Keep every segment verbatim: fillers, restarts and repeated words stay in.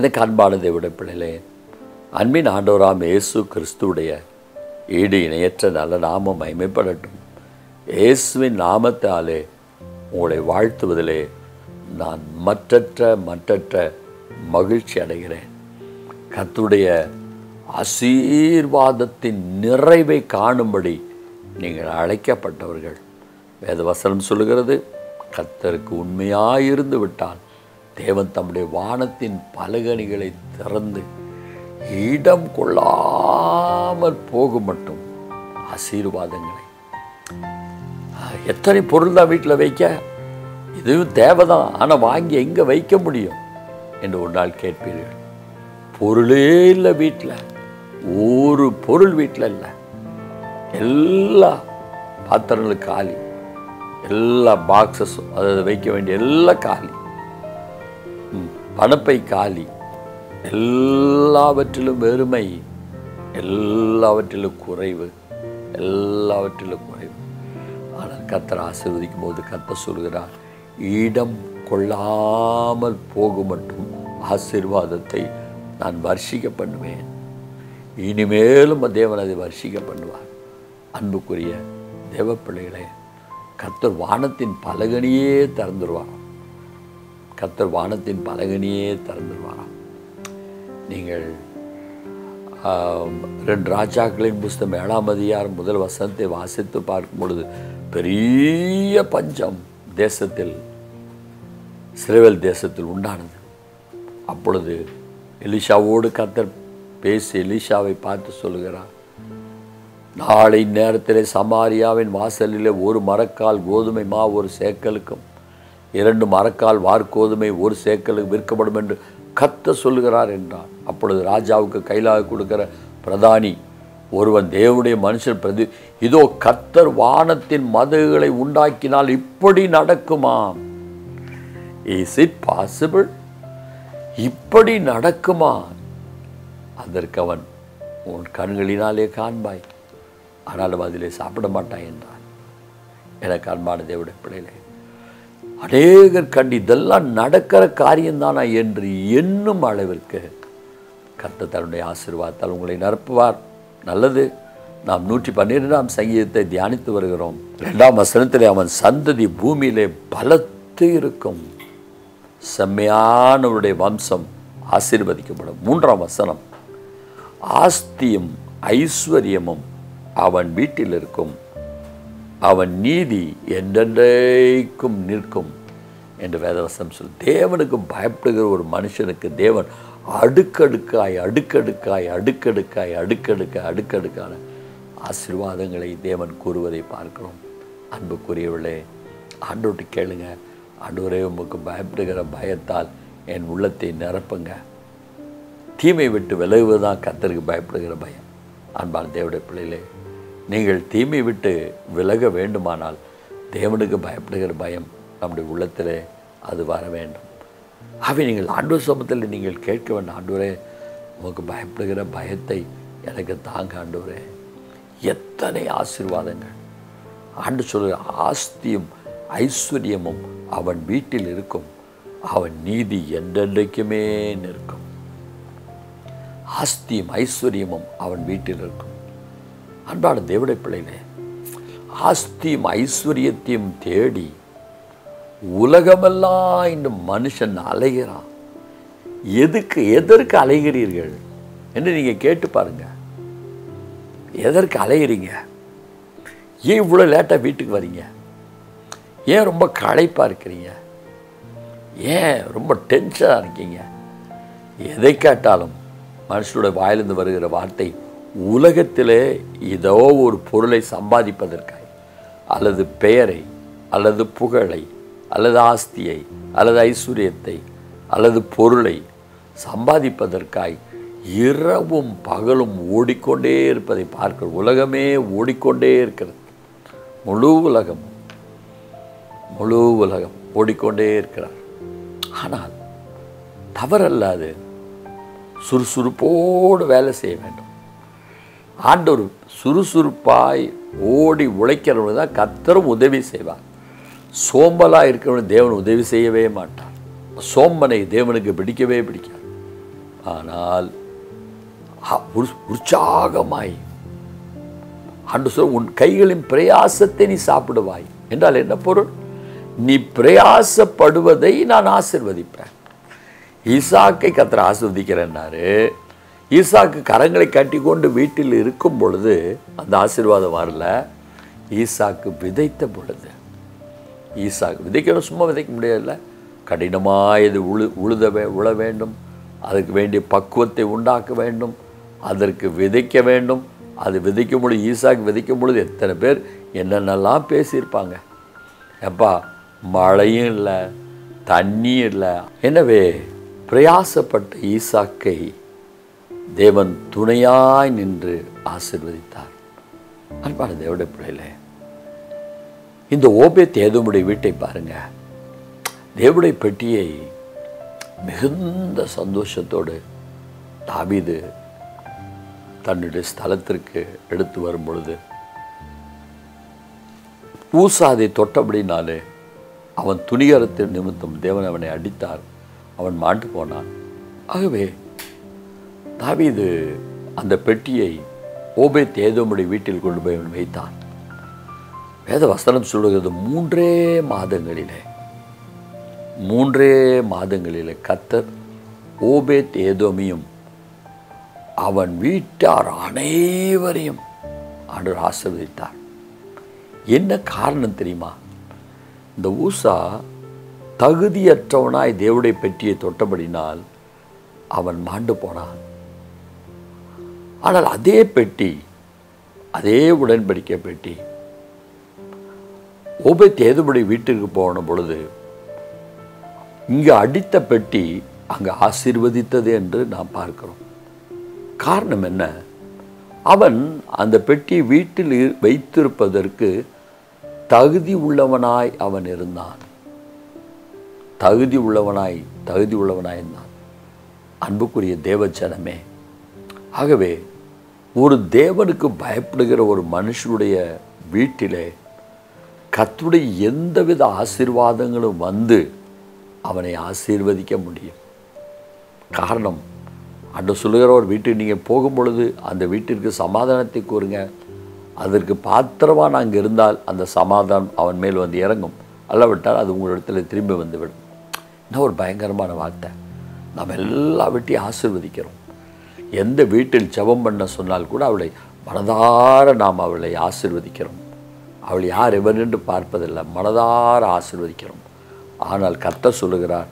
எனக்கு அன்பான தேவனுடைய பிள்ளைகளே, அன்பின் ஆண்டவராம் இயேசு கிறிஸ்துவுடைய ஈடு இணையற்ற நல்ல நாமம் மகிமைப்படட்டும். இயேசுவின் நாமத்தாலே உங்களை வாழ்த்துவதிலே நான் மற்றற்ற மற்றற்ற மகிழ்ச்சி அடைகிறேன். கர்த்தருடைய ஆசீர்வாதத்தின் நிறைவை காணும்படி நீங்கள் அழைக்கப்பட்டவர்கள். வேதவசனம் சொல்கிறது, கர்த்தருக்கு உண்மையாயிருந்து விட்டால் தேவன் தம்முடைய வானத்தின் பலகணிகளை திறந்து இடம் கொள்ளாமல் போகும் மட்டும் ஆசீர்வாதங்களை. எத்தனை பொருள் தான் வீட்டில் வைக்க, இதுவும் தேவைதான், ஆனால் வாங்கி எங்கே வைக்க முடியும் என்று ஒரு நாள் கேட்பீர்கள். பொருளே இல்லை வீட்டில், ஒரு பொருள் வீட்டில் இல்லை, எல்லா பாத்திரங்களும் காலி, எல்லா பாக்ஸஸும் அதை வைக்க வேண்டிய எல்லாம் காலி, பணப்பை காலி, எல்லாவற்றிலும் வெறுமை, எல்லாவற்றிலும் குறைவு, எல்லாவற்றிலும் குறைவு. ஆனால் கர்த்தர் ஆசீர்வதிக்கும் போது கர்த்தர் சொல்கிறார், இடம் கொள்ளாமல் போகும் மட்டும் ஆசீர்வாதத்தை நான் வர்ஷிக்க பண்ணுவேன். இனிமேலும் தேவன் அதை வர்ஷிக்க பண்ணுவார். அன்புக்குரிய தேவ பிள்ளைகளே, கர்த்தர் வானத்தின் பலகணியே திறந்துருவார். கர்த்தர் வானத்தின் பலகணியே திறந்துருவாராம். நீங்கள் ரெண்டு ராஜாக்களின் புஸ்தம் ஏழாம் அதிகாரம் முதல் வசனத்தை வாசித்து பார்க்கும் பொழுது, பெரிய பஞ்சம் தேசத்தில் சிறுவேல் தேசத்தில் உண்டானது. அப்பொழுது எலிஷாவோடு கர்த்தர் பேசி எலிஷாவை பார்த்து சொல்கிறார், நாளை நேரத்திலே சமாரியாவின் வாசலிலே ஒரு மரக்கால் கோதுமை மா ஒரு சேக்கலுக்கும் இரண்டு மரக்கால் வார்கோதுமை ஒரு சேக்கலுக்கு விற்கப்படும் என்று கர்த்தர் சொல்கிறார் என்றார். அப்பொழுது ராஜாவுக்கு கையிலாக கொடுக்கிற பிரதானி ஒருவன், தேவனுடைய மனுஷன் பிரதி, இதோ கர்த்தர் வானத்தின் மதகுகளை உண்டாக்கினால் இப்படி நடக்குமா? Is it possible? இப்படி நடக்குமா? அதற்கு அவன், உன் கண்களினாலே காண்பாய், ஆனாலும் அதிலே சாப்பிட மாட்டாய் என்றான். எனக்கு அன்பான தேவனுடைய பிள்ளைகளே, அநேகர் கண்டு இதெல்லாம் நடக்கிற காரியம்தானா என்று என்னும் அளவிற்கு கர்த்தர் தன்னுடைய ஆசீர்வாதத்தால் உங்களை நிரப்புவார். நல்லது. நாம் நூற்றி பன்னிரெண்டாம் சங்கீதத்தை தியானித்து வருகிறோம். ரெண்டாம் வசனத்திலே, அவன் சந்ததி பூமியிலே பலத்து இருக்கும், செம்மையானவருடைய வம்சம் ஆசீர்வதிக்கப்படும். மூன்றாம் வசனம், ஆஸ்தியும் ஐஸ்வர்யமும் அவன் வீட்டில் இருக்கும், அவன் நீதி என்றென்றைக்கும் நிற்கும் என்று வேதவசனம் சொல். தேவனுக்கு பயப்படுகிற ஒரு மனுஷனுக்கு தேவன் அடுக்கடுக்காய் அடுக்கடுக்காய் அடுக்கடுக்காய் அடுக்கடுக்காய் அடுக்கடுக்கான ஆசீர்வாதங்களை தேவன் கூறுவதை பார்க்கிறோம். அன்புக்குரியவர்களே, ஆண்டோட்டு கேளுங்க, ஆண்டவரே உமக்கு பயப்படுகிற பயத்தால் என் உள்ளத்தை நிரப்புங்க. தீமை விட்டு விலகுவது தான் கர்த்தருக்கு பயப்படுகிற பயம். அன்பான தேவனுடைய பிள்ளைகளே, நீங்கள் தீமை விட்டு விலக வேண்டுமானால் தேவனுக்கு பயப்படுகிற பயம் நம்முடைய உள்ளத்தில் அது வர வேண்டும். அவை நீங்கள் ஆண்டவர் சமூகத்தில் நீங்கள் கேட்க வேண்டும். ஆண்டவரே, உங்களுக்கு பயப்படுகிற பயத்தை எனக்கு தாங்க ஆண்டவரே. எத்தனை ஆசீர்வாதங்கள் ஆண்டு சொல்கிற, ஆஸ்தியும் ஐஸ்வர்யமும் அவன் வீட்டில் இருக்கும், அவன் நீதி என்றென்றைக்குமே நிற்கும். ஆஸ்தியும் ஐஸ்வர்யமும் அவன் வீட்டில் இருக்கும். அன்பான தேவனுடைய பிள்ளைகளே, ஆஸ்தியும் ஐஸ்வர்யத்தையும் தேடி உலகமெல்லாம் இன்று மனுஷன் அலைகிறான். எதுக்கு எதற்கு அலைகிறீர்கள் என்று நீங்கள் கேட்டு பாருங்கள். எதற்கு அலைகிறீங்க? ஏன் இவ்வளோ லேட்டாக வீட்டுக்கு வரீங்க? ஏன் ரொம்ப களைப்பாக இருக்கிறீங்க? ஏன் ரொம்ப டென்ஷனாக இருக்கீங்க? எதை கேட்டாலும் மனுஷனோட வாயிலிருந்து வருகிற வார்த்தை, உலகத்திலே ஏதோ ஒரு பொருளை சம்பாதிப்பதற்காய், அல்லது பெயரை, அல்லது புகழை, அல்லது ஆஸ்தியை, அல்லது ஐஸ்வர்யத்தை, அல்லது பொருளை சம்பாதிப்பதற்காய் இரவும் பகலும் ஓடிக்கொண்டே இருப்பதை பார்க்கிறோம். உலகமே ஓடிக்கொண்டே இருக்கிறது. முழு உலகம் முழு உலகம் ஓடிக்கொண்டே இருக்கிறார். ஆனால் தவறல்லாது சுறுசுறுப்போடு வேலை செய்ய வேண்டும். ஆண்டவர் சுறுசுறுப்பாய் ஓடி உழைக்கிறவங்க தான் கர்த்தரும் உதவி செய்வார். சோம்பலாக இருக்கிறவனு தேவன் உதவி செய்யவே மாட்டார். சோம்பனை தேவனுக்கு பிடிக்கவே பிடிக்காது. ஆனால் உற்சாகமாய் அன்று சொல் உன் கைகளின் பிரயாசத்தை நீ சாப்பிடுவாய் என்றால் என்ன பொருள்? நீ பிரயாசப்படுவதை நான் ஆசிர்வதிப்பேன். ஈசாக்கை கர்த்தர் ஆசிர்வதிக்கிறேன்னாரு. ஈசாக்கு கரங்களை கட்டி கொண்டு வீட்டில் இருக்கும் பொழுது அந்த ஆசீர்வாதம் வரல. ஈசாக்கு விதைத்த பொழுது, ஈசாக்கு விதைக்கணும், சும்மா விதைக்க முடியாதுல்ல. கடினமாக இது உழு உழுதவே உழ வேண்டும், அதுக்கு வேண்டிய பக்குவத்தை உண்டாக்க வேண்டும், அதற்கு விதைக்க வேண்டும். அது விதைக்கும் பொழுது, ஈசாக்கு விதைக்கும் பொழுது எத்தனை பேர் என்னென்னலாம் பேசியிருப்பாங்க. எப்பா மழையும் இல்லை, தண்ணியும் இல்லை. எனவே பிரயாசப்பட்ட ஈசாக்கை தேவன் துணையாய் நின்று ஆசீர்வதித்தார். அன்பான தேவனுடைய பிள்ளைகளே, இந்த ஓபேத் ஏதோமுடைய வீட்டை பாருங்க. தேவனுடைய பெட்டியை மிகுந்த சந்தோஷத்தோடு தாவீது தன்னுடைய ஸ்தலத்திற்கு எடுத்து வரும் பொழுது, ஊசாதை தொட்டபடினாலே அவன் துணிகரத்தின் நிமித்தம் தேவன் அவனை அடித்தார், அவன் மாண்டு போனான். ஆகவே தாவீது அந்த பெட்டியை ஓபேத் ஏதோமுடைய வீட்டில் கொண்டு போய் அவன் வைத்தான். வேத வசனம் சொல்லுகிறது, மூன்றே மாதங்களிலே மூன்றே மாதங்களிலே கர்த்தர் ஓபேத் ஏதோமையும் அவன் வீட்டார் அனைவரையும் ஆண்டவர் ஆசீர்வதித்தார். என்ன காரணம் தெரியுமா? இந்த ஊசா தகுதியற்றவனாய் தேவனுடைய பெட்டியை தொட்டபடினால் அவன் மாண்டு போனான். ஆனால் அதே பெட்டி, அதே உடன்படிக்கை பெட்டி ஓபேத் ஏதோமுடைய வீட்டிற்கு போன பொழுது, இங்கே அடித்த பெட்டி அங்கே ஆசீர்வதித்தது என்று நாம் பார்க்கிறோம். காரணம் என்ன? அவன் அந்த பெட்டியை வீட்டில் வைத்திருப்பதற்கு தகுதி உள்ளவனாய் அவன் இருந்தான். தகுதி உள்ளவனாய் தகுதி உள்ளவனாய் இருந்தான். அன்புக்குரிய தேவஜனமே, ஆகவே ஒரு தேவனுக்கு பயப்படுகிற ஒரு மனுஷனுடைய வீட்டிலே கர்த்தருடைய எந்தவித ஆசீர்வாதங்களும் வந்து அவனை ஆசீர்வதிக்க முடியும். காரணம், அன்று சொல்லுகிற ஒரு வீட்டுக்கு நீங்கள் போகும் பொழுது அந்த வீட்டிற்கு சமாதானத்தை கூறுங்க. அதற்கு பாத்திரமாக நாங்கள் இருந்தால் அந்த சமாதானம் அவன் மேல் வந்து இறங்கும், அல்லவிட்டால் அது உங்களிடத்தில் திரும்பி வந்துவிடும். இன்னும் ஒரு பயங்கரமான வார்த்தை, நாம் எல்லா வீட்டையும் ஆசீர்வதிக்கிறோம். எந்த வீட்டில் ஜெபம் பண்ண சொன்னால் கூட அவளை மனதார நாம் அவளை ஆசீர்வதிக்கிறோம். அவள் யார் எவர் என்று பார்ப்பதில்லை, மனதார ஆசீர்வதிக்கிறோம். ஆனால் கர்த்தர் சொல்லுகிறார்,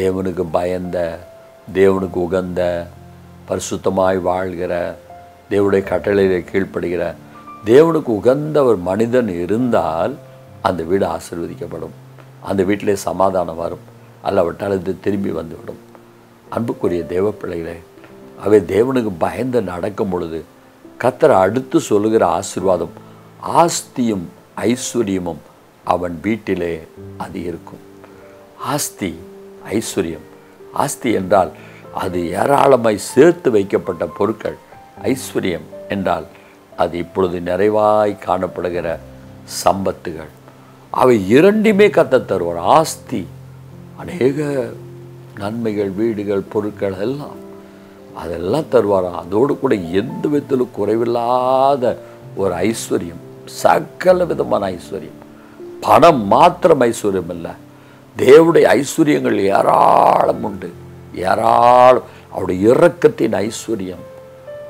தேவனுக்கு பயந்த, தேவனுக்கு உகந்த, பரிசுத்தமாய் வாழ்கிற, தேவனுடைய கட்டளையை கீழ்ப்படுகிற, தேவனுக்கு உகந்த ஒரு மனிதன் இருந்தால் அந்த வீடு ஆசீர்வதிக்கப்படும். அந்த வீட்டிலே சமாதானம் வரும், அல்லவிட்டால் இது திரும்பி வந்துவிடும். அன்புக்குரிய தேவ பிள்ளைகளே, அவை தேவனுக்கு பயந்து நடக்கும் பொழுது கர்த்தர் அடுத்து சொல்லுகிற ஆசீர்வாதம், ஆஸ்தியும் ஐஸ்வர்யமும் அவன் வீட்டிலே அது இருக்கும். ஆஸ்தி ஐஸ்வர்யம், ஆஸ்தி என்றால் அது ஏராளமாய் சேர்த்து வைக்கப்பட்ட பொருட்கள். ஐஸ்வர்யம் என்றால் அது இப்பொழுது நிறைவாய் காணப்படுகிற சம்பத்துகள். அவை இரண்டுமே கர்த்தர் தருவார். ஆஸ்தி அநேக நன்மைகள், வீடுகள், பொருட்கள் எல்லாம் அதெல்லாம் தருவார். அதோடு கூட எந்த விதத்திலும் குறைவில்லாத ஒரு ஐஸ்வர்யம், சகல விதமான ஐஸ்வர்யம். பணம் மாத்திரம் ஐஸ்வர்யம் இல்லை, தேவனுடைய ஐஸ்வர்யங்கள் ஏராளம் உண்டு, ஏராளம். அவருடைய இரக்கத்தின் ஐஸ்வர்யம்,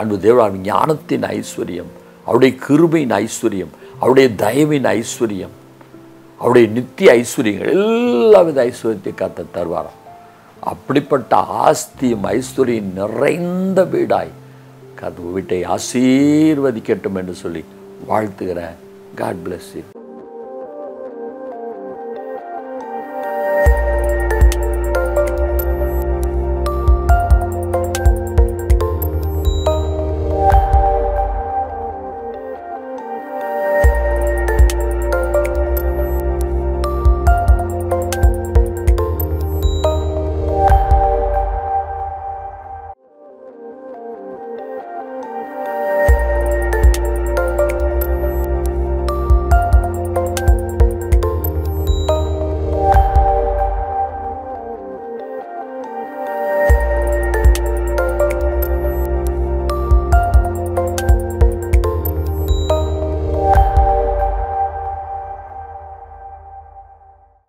அன்பு தேவன் ஞானத்தின் ஐஸ்வர்யம், அவருடைய கிருபையின் ஐஸ்வர்யம், அவருடைய தயவின் ஐஸ்வர்யம், அவருடைய நித்திய ஐஸ்வர்யங்கள், எல்லாவித ஐஸ்வர்யத்தை கர்த்தர் தருவாராம். அப்படிப்பட்ட ஆஸ்தியும் ஐஸ்வர்யம் நிறைந்த வீடாய் கர்த்தர் வீட்டை ஆசீர்வதிக்கட்டும் என்று சொல்லி வாழ்த்துகிறேன். God bless you.